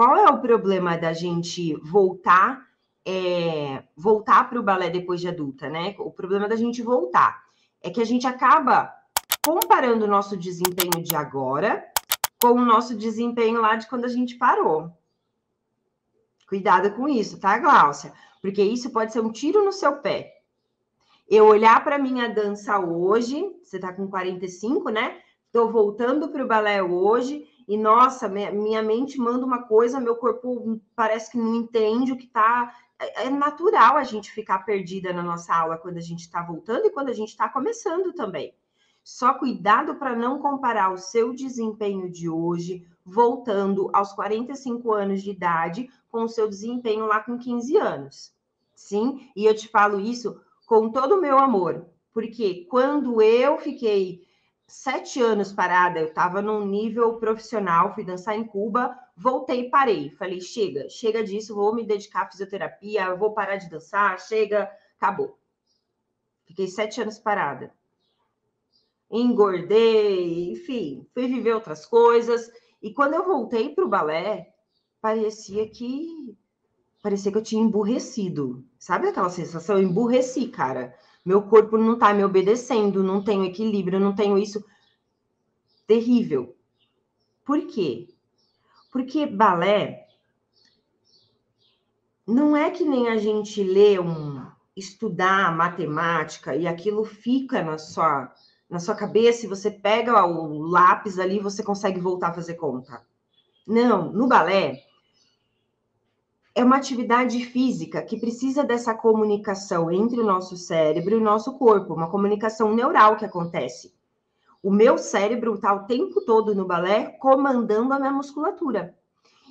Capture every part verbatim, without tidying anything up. Qual é o problema da gente voltar é, voltar para o balé depois de adulta, né? O problema da gente voltar é que a gente acaba comparando o nosso desempenho de agora com o nosso desempenho lá de quando a gente parou. Cuidado com isso, tá, Gláucia? Porque isso pode ser um tiro no seu pé. Eu olhar para minha dança hoje, você tá com quarenta e cinco, né? Tô voltando para o balé hoje. E, nossa, minha mente manda uma coisa, meu corpo parece que não entende o que tá... É natural a gente ficar perdida na nossa aula quando a gente está voltando e quando a gente está começando também. Só cuidado para não comparar o seu desempenho de hoje, voltando aos quarenta e cinco anos de idade, com o seu desempenho lá com quinze anos. Sim, e eu te falo isso com todo o meu amor. Porque quando eu fiquei... Sete anos parada, eu estava num nível profissional, fui dançar em Cuba, voltei e parei. Falei, chega, chega disso, vou me dedicar à fisioterapia, vou parar de dançar, chega, acabou. Fiquei sete anos parada. Engordei, enfim, fui viver outras coisas. E quando eu voltei para o balé, parecia que... Parecia que eu tinha emburrecido. Sabe aquela sensação? Eu emburreci, cara. Meu corpo não tá me obedecendo, não tenho equilíbrio, não tenho isso. Terrível. Por quê? Porque balé não é que nem a gente lê, um, estudar matemática e aquilo fica na sua, na sua cabeça e você pega o lápis ali e você consegue voltar a fazer conta. Não, no balé... É uma atividade física que precisa dessa comunicação entre o nosso cérebro e o nosso corpo, uma comunicação neural que acontece. O meu cérebro está o tempo todo no balé comandando a minha musculatura.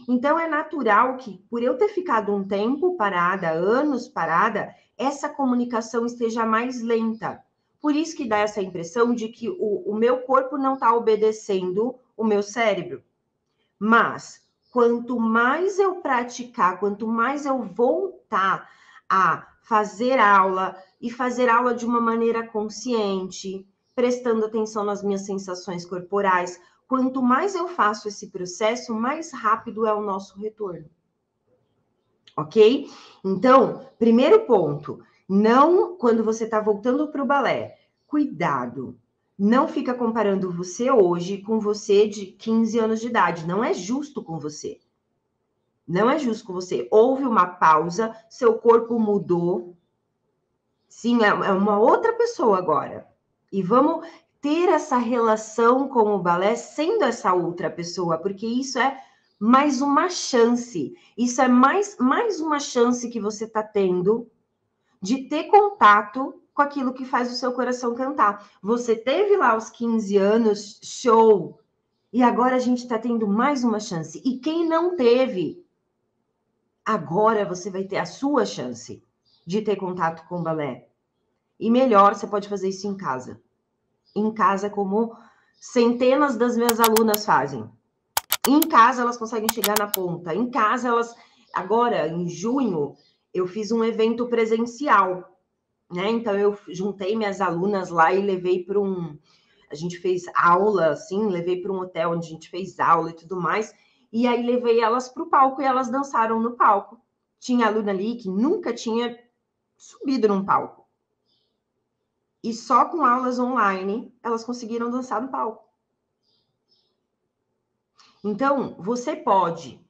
Então, é natural que, por eu ter ficado um tempo parada, anos parada, essa comunicação esteja mais lenta. Por isso que dá essa impressão de que o, o meu corpo não está obedecendo o meu cérebro. Mas... Quanto mais eu praticar, quanto mais eu voltar a fazer aula e fazer aula de uma maneira consciente, prestando atenção nas minhas sensações corporais, quanto mais eu faço esse processo, mais rápido é o nosso retorno. Ok? Então, primeiro ponto, não, quando você está voltando para o balé, cuidado. Não fica comparando você hoje com você de quinze anos de idade. Não é justo com você. Não é justo com você. Houve uma pausa, seu corpo mudou. Sim, é uma outra pessoa agora. E vamos ter essa relação com o balé sendo essa outra pessoa, porque isso é mais uma chance. Isso é mais, mais uma chance que você está tendo de ter contato com aquilo que faz o seu coração cantar. Você teve lá os quinze anos, show, e agora a gente está tendo mais uma chance. E quem não teve, agora você vai ter a sua chance de ter contato com o balé. E melhor, você pode fazer isso em casa. Em casa, como centenas das minhas alunas fazem. Em casa, elas conseguem chegar na ponta. Em casa, elas... Agora, em junho, eu fiz um evento presencial, né? Então, eu juntei minhas alunas lá e levei para um... A gente fez aula, assim, levei para um hotel onde a gente fez aula e tudo mais. E aí, levei elas para o palco e elas dançaram no palco. Tinha aluna ali que nunca tinha subido num palco. E só com aulas online, elas conseguiram dançar no palco. Então, você pode...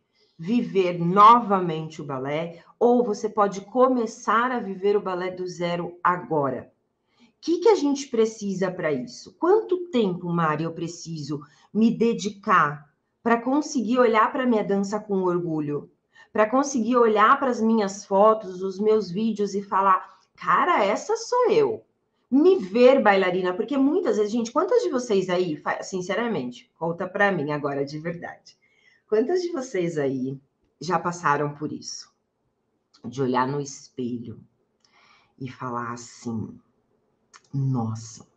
viver novamente o balé, ou você pode começar a viver o balé do zero agora. O que, que a gente precisa para isso? Quanto tempo, Mari, eu preciso me dedicar para conseguir olhar para a minha dança com orgulho? Para conseguir olhar para as minhas fotos, os meus vídeos e falar, cara, essa sou eu. Me ver bailarina, porque muitas vezes, gente, quantas de vocês aí, sinceramente, conta para mim agora de verdade. Quantas de vocês aí já passaram por isso? De olhar no espelho e falar assim, nossa,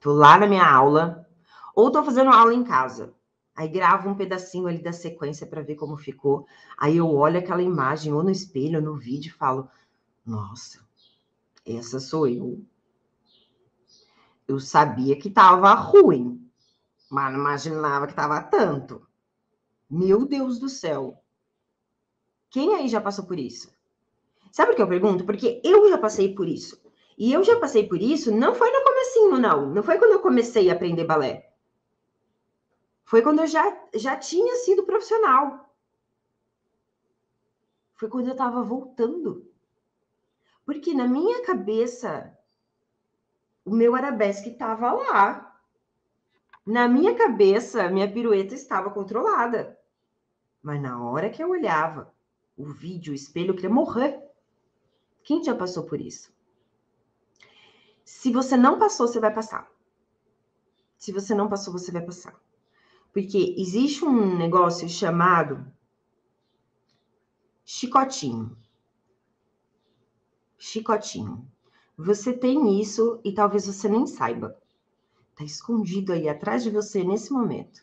tô lá na minha aula, ou tô fazendo aula em casa, aí gravo um pedacinho ali da sequência para ver como ficou, aí eu olho aquela imagem ou no espelho ou no vídeo e falo, nossa, essa sou eu. Eu sabia que tava ruim, mas não imaginava que tava tanto. Meu Deus do céu. Quem aí já passou por isso? Sabe o que eu pergunto? Porque eu já passei por isso. E eu já passei por isso, não foi no comecinho, não. Não foi quando eu comecei a aprender balé. Foi quando eu já, já tinha sido profissional. Foi quando eu estava voltando. Porque na minha cabeça, o meu arabesque estava lá. Na minha cabeça, minha pirueta estava controlada. Mas na hora que eu olhava o vídeo, o espelho, eu queria morrer. Quem já passou por isso? Se você não passou, você vai passar. Se você não passou, você vai passar. Porque existe um negócio chamado chicotinho. Chicotinho. Você tem isso e talvez você nem saiba. Tá escondido aí atrás de você nesse momento.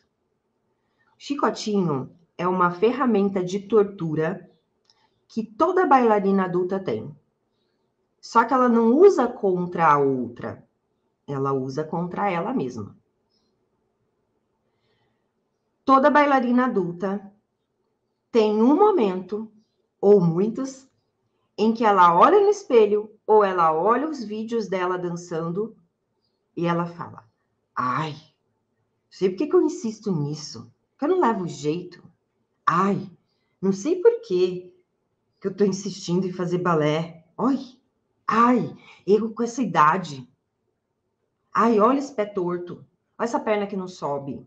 Chicotinho é uma ferramenta de tortura que toda bailarina adulta tem. Só que ela não usa contra a outra. Ela usa contra ela mesma. Toda bailarina adulta tem um momento, ou muitos, em que ela olha no espelho ou ela olha os vídeos dela dançando e ela fala: ai, não sei por que que eu insisto nisso, que eu não levo jeito. Ai, não sei por que que eu tô insistindo em fazer balé. Oi. Ai, eu com essa idade. Ai, olha esse pé torto. Olha essa perna que não sobe.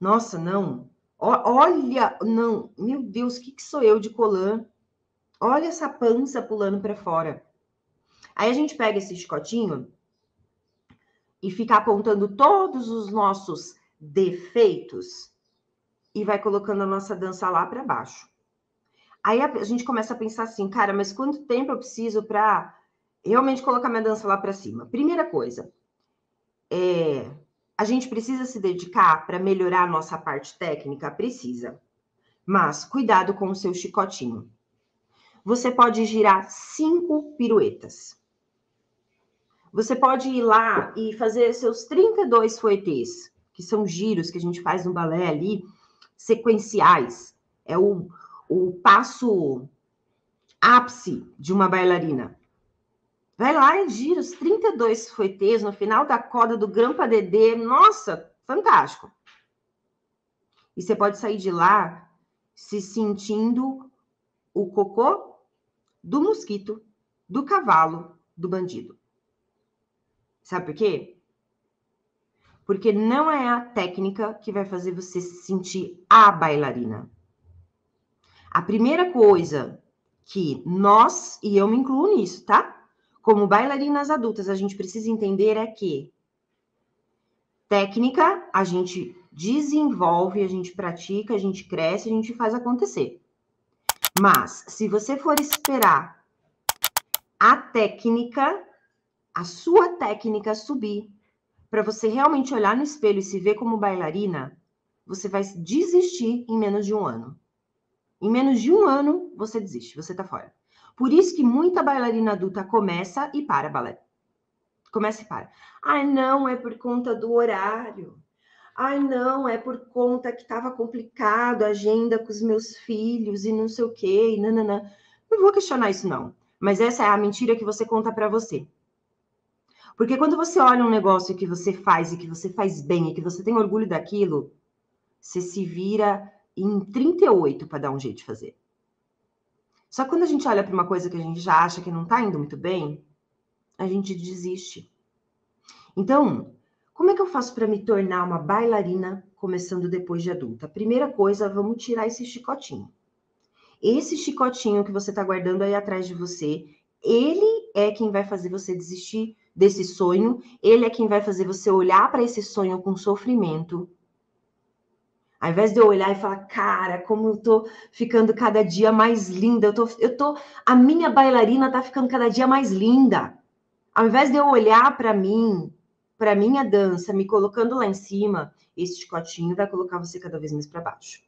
Nossa, não. O, olha, não. Meu Deus, o que, que sou eu de colã? Olha essa pança pulando para fora. Aí a gente pega esse chicotinho e fica apontando todos os nossos defeitos e vai colocando a nossa dança lá para baixo. Aí a, a gente começa a pensar assim, cara, mas quanto tempo eu preciso para realmente colocar minha dança lá para cima? Primeira coisa, é, a gente precisa se dedicar para melhorar a nossa parte técnica? Precisa. Mas cuidado com o seu chicotinho. Você pode girar cinco piruetas. Você pode ir lá e fazer seus trinta e dois fouettés, que são giros que a gente faz no balé ali, sequenciais. É o, o passo ápice de uma bailarina. Vai lá e gira os trinta e dois fouettés no final da corda do Grampa Dedê. Nossa, fantástico. E você pode sair de lá se sentindo o cocô do mosquito, do cavalo, do bandido. Sabe por quê? Porque não é a técnica que vai fazer você se sentir a bailarina. A primeira coisa que nós, e eu me incluo nisso, tá? Como bailarinas adultas, a gente precisa entender é que técnica a gente desenvolve, a gente pratica, a gente cresce, a gente faz acontecer. Mas se você for esperar a técnica, a sua técnica subir, para você realmente olhar no espelho e se ver como bailarina, você vai desistir em menos de um ano. Em menos de um ano, você desiste, você tá fora. Por isso que muita bailarina adulta começa e para balé. Começa e para. Ai, não, é por conta do horário. Ai, não, é por conta que estava complicado a agenda com os meus filhos e não sei o quê. E nananã. Não vou questionar isso, não. Mas essa é a mentira que você conta para você. Porque quando você olha um negócio que você faz e que você faz bem e que você tem orgulho daquilo, você se vira em trinta e oito para dar um jeito de fazer. Só que quando a gente olha para uma coisa que a gente já acha que não está indo muito bem, a gente desiste. Então, como é que eu faço para me tornar uma bailarina começando depois de adulta? Primeira coisa, vamos tirar esse chicotinho. Esse chicotinho que você está guardando aí atrás de você, ele é quem vai fazer você desistir desse sonho, ele é quem vai fazer você olhar para esse sonho com sofrimento. Ao invés de eu olhar e falar, cara, como eu tô ficando cada dia mais linda, eu tô, eu tô, a minha bailarina tá ficando cada dia mais linda. Ao invés de eu olhar para mim, para minha dança, me colocando lá em cima, esse chicotinho vai colocar você cada vez mais para baixo.